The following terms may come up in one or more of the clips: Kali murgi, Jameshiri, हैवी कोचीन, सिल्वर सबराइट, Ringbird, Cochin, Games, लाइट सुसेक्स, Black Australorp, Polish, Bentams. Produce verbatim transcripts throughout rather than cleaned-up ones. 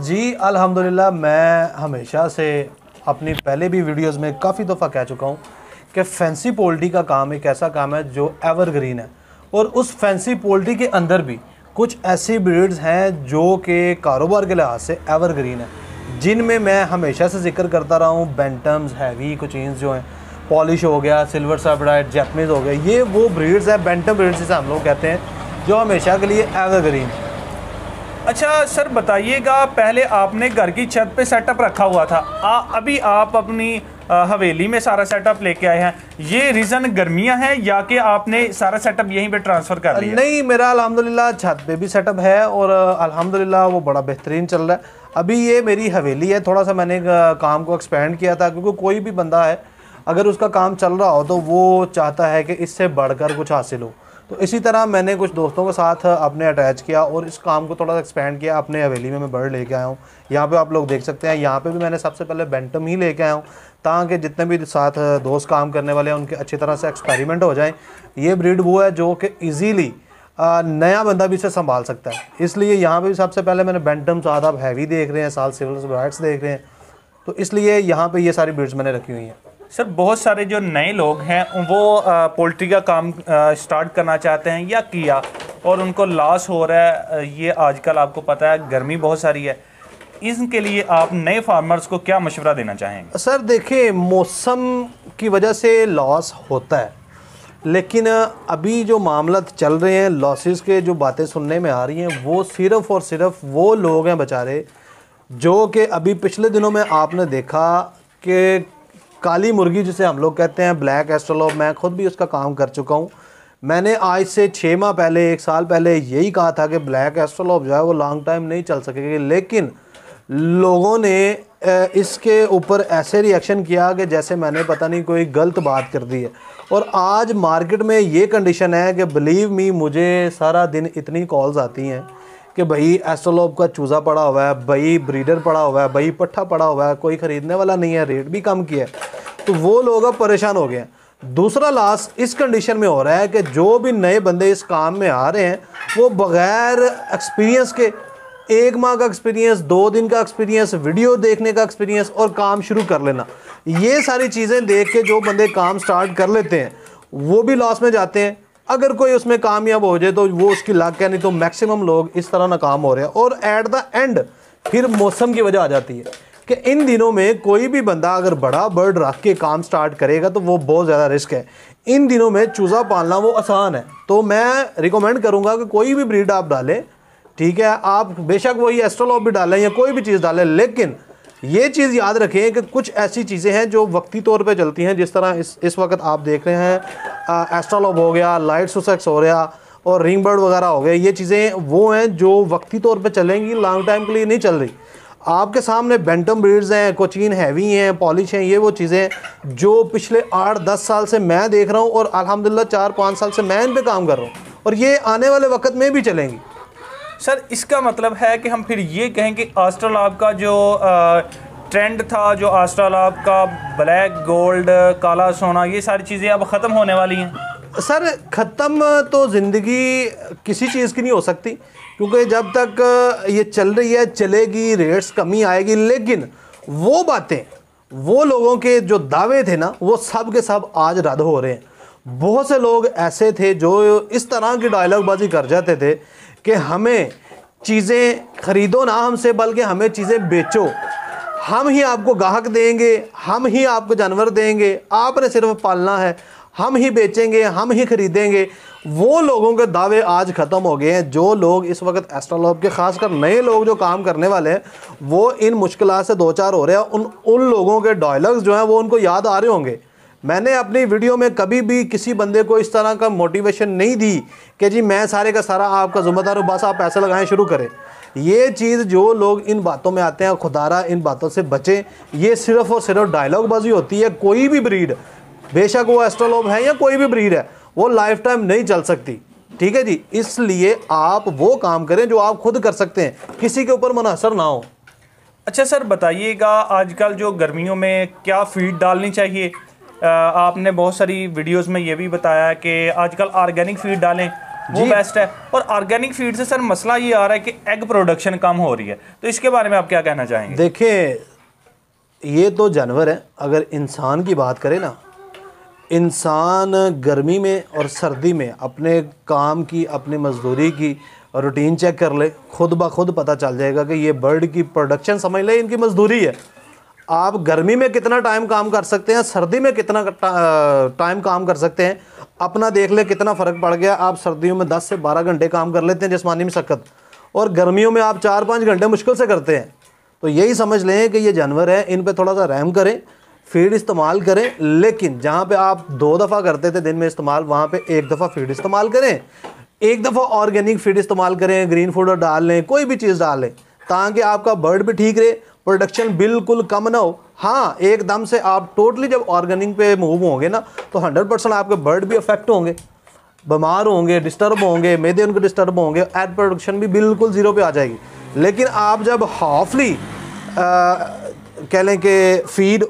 जी अल्हम्दुलिल्लाह, मैं हमेशा से अपनी पहले भी वीडियोस में काफ़ी दफ़ा कह चुका हूँ कि फैंसी पोल्ट्री का काम एक ऐसा काम है जो एवरग्रीन है, और उस फैंसी पोल्ट्री के अंदर भी कुछ ऐसी ब्रीड्स हैं जो कि कारोबार के लिहाज से एवरग्रीन है, जिनमें मैं हमेशा से जिक्र करता रहा हूँ। बेंटम्स, हैवी कोचीन्स जो हैं, पॉलिश हो गया, सिल्वर सबराइट, जैपनीज़ हो गया, ये वो ब्रीड्स हैं, बेंटम ब्रीड्स जिसे हम लोग कहते हैं, जो हमेशा के लिए एवरग्रीन। अच्छा सर बताइएगा, पहले आपने घर की छत पे सेटअप रखा हुआ था, आ, अभी आप अपनी आ, हवेली में सारा सेटअप लेके आए हैं, ये रीज़न गर्मियां हैं या कि आपने सारा सेटअप यहीं पे ट्रांसफ़र कर लिया? नहीं, मेरा अल्हम्दुलिल्लाह छत पे भी सेटअप है और अल्हम्दुलिल्लाह वो बड़ा बेहतरीन चल रहा है। अभी ये मेरी हवेली है, थोड़ा सा मैंने काम को एक्सपेंड किया था, क्योंकि कोई भी बंदा है अगर उसका काम चल रहा हो तो वो चाहता है कि इससे बढ़कर कुछ हासिल हो। तो इसी तरह मैंने कुछ दोस्तों के साथ अपने अटैच किया और इस काम को थोड़ा सा एक्सपेंड किया। अपने हवेली में मैं बर्ड लेके आया हूँ, यहाँ पे आप लोग देख सकते हैं। यहाँ पे भी मैंने सबसे पहले बेंटम ही लेके आया हूँ, ताकि जितने भी साथ दोस्त काम करने वाले हैं उनके अच्छी तरह से एक्सपेरिमेंट हो जाएं। ये ब्रीड वो है जो कि ईजीली नया बंदा भी इसे संभाल सकता है, इसलिए यहाँ पर भी सबसे पहले मैंने बेंटम्स, आज आप हैवी देख रहे हैं, साल सिल्वर सबराइट्स देख रहे हैं, तो इसलिए यहाँ पर ये सारी ब्रीड्स मैंने रखी हुई हैं। सर बहुत सारे जो नए लोग हैं वो पोल्ट्री का काम स्टार्ट करना चाहते हैं या किया और उनको लॉस हो रहा है, ये आजकल आपको पता है गर्मी बहुत सारी है, इनके लिए आप नए फार्मर्स को क्या मशवरा देना चाहेंगे? सर देखिए, मौसम की वजह से लॉस होता है, लेकिन अभी जो मामला चल रहे हैं, लॉसेस के जो बातें सुनने में आ रही हैं, वो सिर्फ़ और सिर्फ वो लोग हैं बेचारे जो कि अभी पिछले दिनों में आपने देखा कि काली मुर्गी जिसे हम लोग कहते हैं, ब्लैक एस्ट्रोलॉप, मैं खुद भी उसका काम कर चुका हूँ। मैंने आज से छः माह पहले, एक साल पहले यही कहा था कि ब्लैक एस्ट्रोलॉप जो है वो लॉन्ग टाइम नहीं चल सकेगी, लेकिन लोगों ने इसके ऊपर ऐसे रिएक्शन किया कि जैसे मैंने पता नहीं कोई गलत बात कर दी है। और आज मार्केट में ये कंडीशन है कि बिलीव मी, मुझे सारा दिन इतनी कॉल्स आती हैं कि भाई एस्ट्रोलॉप का चूज़ा पड़ा हुआ है, भाई ब्रीडर पड़ा हुआ है, भाई पट्ठा पड़ा हुआ है, कोई ख़रीदने वाला नहीं है, रेट भी कम किया है, तो वो लोग अब परेशान हो गए हैं। दूसरा लाश इस कंडीशन में हो रहा है कि जो भी नए बंदे इस काम में आ रहे हैं वो बग़ैर एक्सपीरियंस के, एक माह का एक्सपीरियंस, दो दिन का एक्सपीरियंस, वीडियो देखने का एक्सपीरियंस और काम शुरू कर लेना, ये सारी चीज़ें देख के जो बंदे काम स्टार्ट कर लेते हैं वो भी लॉस में जाते हैं। अगर कोई उसमें कामयाब हो जाए तो वो उसकी लाख क्या, नहीं तो मैक्सिमम लोग इस तरह नाकाम हो रहे हैं। और एट द एंड फिर मौसम की वजह आ जाती है कि इन दिनों में कोई भी बंदा अगर बड़ा बर्ड रख के काम स्टार्ट करेगा तो वो बहुत ज़्यादा रिस्क है। इन दिनों में चूज़ा पालना वो आसान है, तो मैं रिकमेंड करूँगा कि कोई भी ब्रीड आप डालें, ठीक है, आप बेशक वही एस्ट्रोलॉप भी डालें या कोई भी चीज़ डालें, लेकिन ये चीज़ याद रखें कि कुछ ऐसी चीज़ें हैं जो वक्ती तौर पे चलती हैं, जिस तरह इस इस वक्त आप देख रहे हैं एस्ट्रोलॉप हो गया, लाइट सुसेक्स हो गया और रिंगबर्ड वगैरह हो गया, ये चीज़ें वो हैं जो वक्ती तौर पे चलेंगी, लॉन्ग टाइम के लिए नहीं चल रही। आपके सामने बेंटम ब्रीड्स हैं, कोचीन हैवी हैं, पॉलिश हैं, ये वो चीज़ें जो पिछले आठ दस साल से मैं देख रहा हूँ और अल्हम्दुलिल्लाह चार पाँच साल से मैं इन पर काम कर रहा हूँ और ये आने वाले वक्त में भी चलेंगी। सर इसका मतलब है कि हम फिर ये कहें कि एस्ट्रोलॉप का जो आ, ट्रेंड था, जो एस्ट्रोलॉप का ब्लैक गोल्ड, काला सोना, ये सारी चीज़ें अब ख़त्म होने वाली हैं? सर ख़त्म तो ज़िंदगी किसी चीज़ की नहीं हो सकती, क्योंकि जब तक ये चल रही है चलेगी, रेट्स कमी आएगी, लेकिन वो बातें, वो लोगों के जो दावे थे ना, वो सब के सब आज रद्द हो रहे हैं। बहुत से लोग ऐसे थे जो इस तरह की डायलॉगबाजी कर जाते थे कि हमें चीज़ें खरीदो ना हमसे, बल्कि हमें चीज़ें बेचो, हम ही आपको ग्राहक देंगे, हम ही आपको जानवर देंगे, आपने सिर्फ पालना है, हम ही बेचेंगे, हम ही खरीदेंगे। वो लोगों के दावे आज ख़त्म हो गए हैं। जो लोग इस वक्त एस्ट्रोलॉप के, ख़ासकर नए लोग जो काम करने वाले हैं, वो इन मुश्किलों से दो चार हो रहे हैं। उन उन लोगों के डायलॉग्स जो हैं वो उनको याद आ रहे होंगे। मैंने अपनी वीडियो में कभी भी किसी बंदे को इस तरह का मोटिवेशन नहीं दी कि जी मैं सारे का सारा आपका ज़िम्मेदार हूँ, बस आप पैसा लगाएं शुरू करें। ये चीज़ जो लोग इन बातों में आते हैं, खुदारा इन बातों से बचें, ये सिर्फ़ और सिर्फ डायलॉगबाजी होती है। कोई भी ब्रीड, बेशक वो एस्ट्रोलॉप है या कोई भी ब्रीड है, वो लाइफ टाइम नहीं चल सकती, ठीक है जी। इसलिए आप वो काम करें जो आप खुद कर सकते हैं, किसी के ऊपर मुनहसर ना हो। अच्छा सर बताइएगा, आजकल जो गर्मियों में क्या फीड डालनी चाहिए? आपने बहुत सारी वीडियोस में ये भी बताया कि आजकल ऑर्गेनिक फीड डालें, वो बेस्ट है। और ऑर्गेनिक फीड से सर मसला ये आ रहा है कि एग प्रोडक्शन कम हो रही है, तो इसके बारे में आप क्या कहना चाहेंगे? देखिए, ये तो जानवर है, अगर इंसान की बात करें ना, इंसान गर्मी में और सर्दी में अपने काम की, अपने मजदूरी की रूटीन चेक कर ले, खुद ब खुद पता चल जाएगा कि ये बर्ड की प्रोडक्शन समझ ले इनकी मजदूरी है। आप गर्मी में कितना टाइम काम कर सकते हैं, सर्दी में कितना टाइम काम कर सकते हैं, अपना देख ले कितना फ़र्क पड़ गया। आप सर्दियों में दस से बारह घंटे काम कर लेते हैं जिस्मानी मशक्क़त, और गर्मियों में आप चार पाँच घंटे मुश्किल से करते हैं। तो यही समझ लें कि ये जानवर है, इन पे थोड़ा सा रहम करें, फीड इस्तेमाल करें, लेकिन जहाँ पे आप दो दफ़ा करते थे दिन में इस्तेमाल, वहाँ पे एक दफ़ा फीड इस्तेमाल करें, एक दफ़ा ऑर्गेनिक फीड इस्तेमाल करें, ग्रीन फूड डाल लें, कोई भी चीज़ डाल लें, ताकि आपका बर्ड भी ठीक रहे, प्रोडक्शन बिल्कुल कम ना हो। हाँ, एकदम से आप टोटली जब ऑर्गेनिक पे मूव होंगे ना, तो हंड्रेड परसेंट आपके बर्ड भी अफेक्ट होंगे, बीमार होंगे, डिस्टर्ब होंगे, मैदे उनके डिस्टर्ब होंगे, एग प्रोडक्शन भी बिल्कुल ज़ीरो पे आ जाएगी। लेकिन आप जब हाफली कह लें कि फीड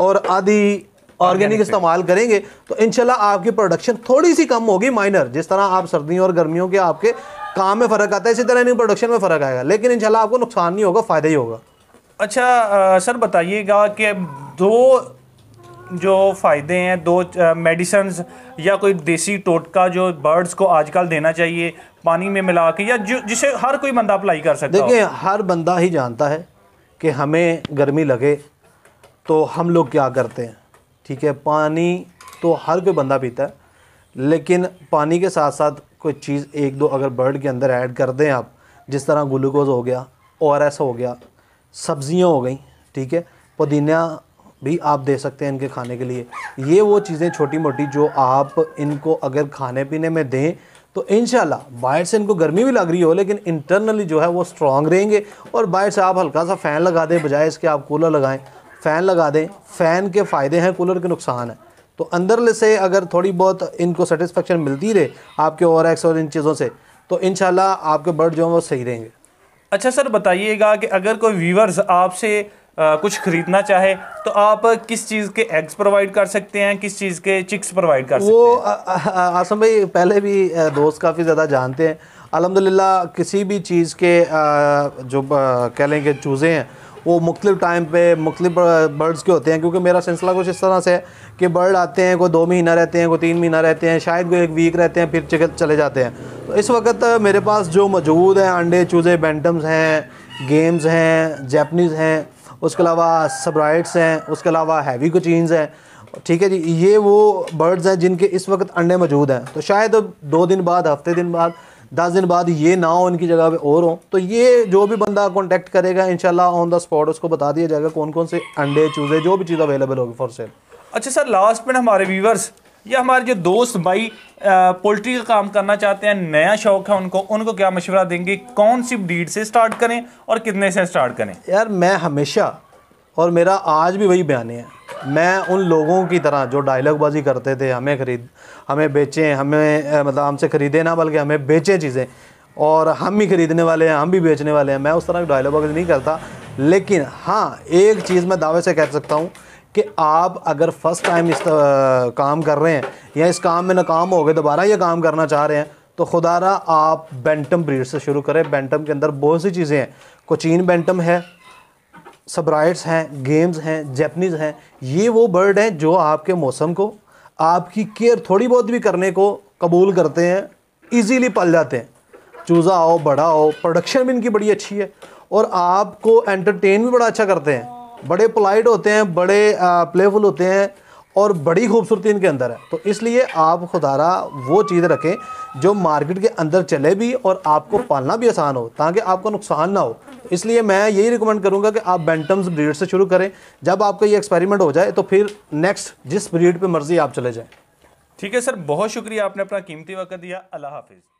और आधी ऑर्गेनिक इस्तेमाल करेंगे, तो इंशाल्लाह आपकी प्रोडक्शन थोड़ी सी कम होगी, माइनर। जिस तरह आप सर्दियों और गर्मियों के आपके काम में फ़र्क आता है, इसी तरह इनकी प्रोडक्शन में फ़र्क आएगा, लेकिन इंशाल्लाह आपको नुकसान नहीं होगा, फ़ायदा ही होगा। अच्छा आ, सर बताइएगा कि दो जो फ़ायदे हैं, दो मेडिसन्स या कोई देसी टोटका जो बर्ड्स को आजकल देना चाहिए पानी में मिला के, या जो जिसे हर कोई बंदा अप्लाई कर सकता है। देखिए, हर बंदा ही जानता है कि हमें गर्मी लगे तो हम लोग क्या करते हैं, ठीक है। पानी तो हर कोई बंदा पीता है, लेकिन पानी के साथ साथ कोई चीज़ एक दो अगर बर्ड के अंदर ऐड कर दें आप, जिस तरह ग्लूकोज हो गया, ओ आर एस हो गया, सब्जियां हो गई, ठीक है, पुदीना भी आप दे सकते हैं इनके खाने के लिए। ये वो चीज़ें छोटी मोटी जो आप इनको अगर खाने पीने में दें, तो इंशाल्लाह बाहर से इनको गर्मी भी लग रही हो, लेकिन इंटरनली जो है वो स्ट्रांग रहेंगे। और बाहर से आप हल्का सा फ़ैन लगा दें, बजाय इसके आप कूलर लगाएं, फ़ैन लगा दें। फ़ैन के फ़ायदे हैं, कूलर के नुकसान हैं। तो अंदर से अगर थोड़ी बहुत इनको सेटिस्फेक्शन मिलती रहे आपके और एक्स और इन चीज़ों से, तो इंशाल्लाह आपके बर्ड जो हैं वो सही रहेंगे। अच्छा सर बताइएगा कि अगर कोई व्यूवर्स आपसे कुछ ख़रीदना चाहे, तो आप किस चीज़ के एग्स प्रोवाइड कर सकते हैं, किस चीज़ के चिक्स प्रोवाइड कर सकते हैं? वो आसम भाई पहले भी दोस्त काफ़ी ज़्यादा जानते हैं, अल्हम्दुलिल्लाह किसी भी चीज़ के जो कह लें कि चूज़े हैं वो मुख्तलिफ टाइम पे मुख्तलिफ बर्ड्स के होते हैं। क्योंकि मेरा सिलसिला कुछ इस तरह से है कि बर्ड आते हैं, कोई दो महीना रहते हैं, कोई तीन महीना रहते हैं, शायद कोई एक वीक रहते हैं, फिर चले जाते हैं। तो इस वक्त मेरे पास जो मौजूद हैं, अंडे चूज़े बेंटम्स हैं, गेम्स हैं, जैपनीज़ हैं, उसके अलावा सबराइट्स हैं, उसके अलावा हैवी कोचीन्स हैं, ठीक है जी। ये वो बर्ड्स हैं जिनके इस वक्त अंडे मौजूद हैं। तो शायद दो दिन बाद, हफ्ते दिन बाद, दस दिन बाद ये ना हो, इनकी जगह पे और हो। तो ये जो भी बंदा कांटेक्ट करेगा, इंशाल्लाह ऑन द स्पॉट उसको बता दिया जाएगा कौन कौन से अंडे चूज़े जो भी चीज़ अवेलेबल होगी फॉर सेल। अच्छा सर लास्ट में हमारे व्यूवर्स या हमारे जो दोस्त भाई पोल्ट्री का काम करना चाहते हैं, नया शौक़ है उनको, उनको क्या मशवरा देंगे, कौन सी ब्रीड से स्टार्ट करें और कितने से स्टार्ट करें? यार मैं हमेशा, और मेरा आज भी वही बयान है, मैं उन लोगों की तरह जो डायलॉगबाजी करते थे, हमें ख़रीद हमें बेचें, हमें मतलब हमसे ख़रीदें ना, बल्कि हमें बेचें चीज़ें, और हम भी ख़रीदने वाले हैं, हम भी बेचने वाले हैं। मैं उस तरह की डायलॉगबाजी नहीं करता। लेकिन हाँ, एक चीज़ मैं दावे से कह सकता हूँ कि आप अगर फ़र्स्ट टाइम इस काम कर रहे हैं या इस काम में नाकाम हो गए, दोबारा ये काम करना चाह रहे हैं, तो खुदारा आप बेंटम ब्रीड से शुरू करें। बेंटम के अंदर बहुत सी चीज़ें हैं, कोचीन बेंटम है, सबराइट्स हैं, गेम्स हैं, जैपनीज़ हैं। ये वो बर्ड हैं जो आपके मौसम को, आपकी केयर थोड़ी बहुत भी करने को कबूल करते हैं, इजीली पल जाते हैं। चूज़ा हो, बड़ा हो, प्रोडक्शन भी इनकी बड़ी अच्छी है, और आपको एंटरटेन भी बड़ा अच्छा करते हैं। बड़े पोलाइट होते हैं, बड़े प्लेफुल होते हैं, और बड़ी खूबसूरती इनके अंदर है। तो इसलिए आप खुदारा वो चीज़ रखें जो मार्केट के अंदर चले भी और आपको पालना भी आसान हो, ताकि आपको नुकसान ना हो। इसलिए मैं यही रिकमेंड करूंगा कि आप बेंटम्स ब्रीड से शुरू करें। जब आपका ये एक्सपेरिमेंट हो जाए, तो फिर नेक्स्ट जिस ब्रीड पे मर्जी आप चले जाएं। ठीक है सर, बहुत शुक्रिया, आपने अपना कीमती वक्त दिया। अल्लाह हाफिज़।